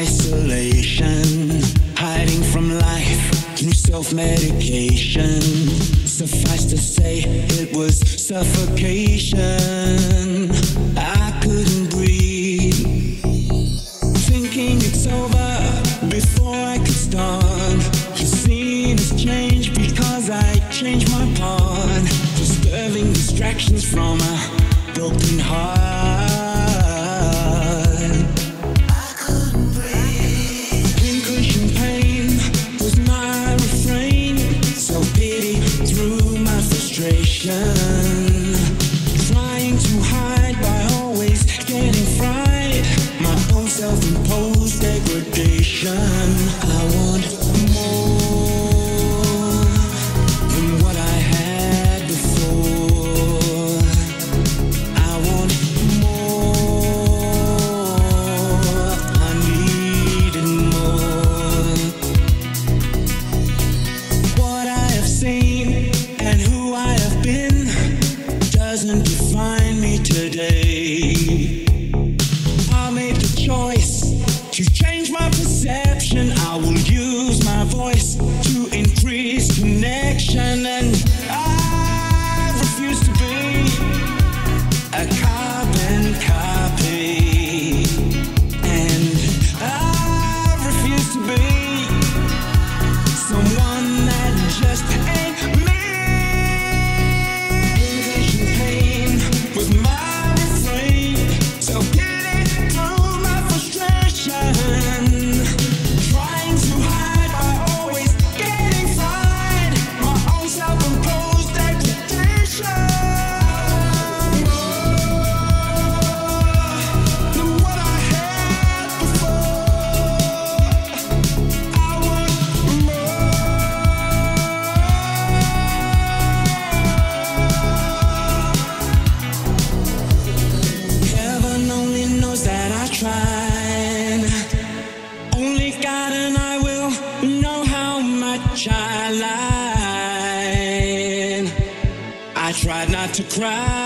isolation, hiding from life through self-medication. Suffice to say, it was suffocation. I couldn't breathe, thinking it's over before I could start. The scene has changed because I changed my part, disturbing distractions from a broken heart. Trying to hide by always getting fried, my own self-imposed degradation. I want more than what I had before. I want more, I needed more. What I have seen and who I have been doesn't define me today. I made the choice to change my perception. I will use my voice to increase connection, and I refuse to be a carbon copy, and I refuse to be someone that just ain't me. Only God and I will know how much I lied. I tried not to cry.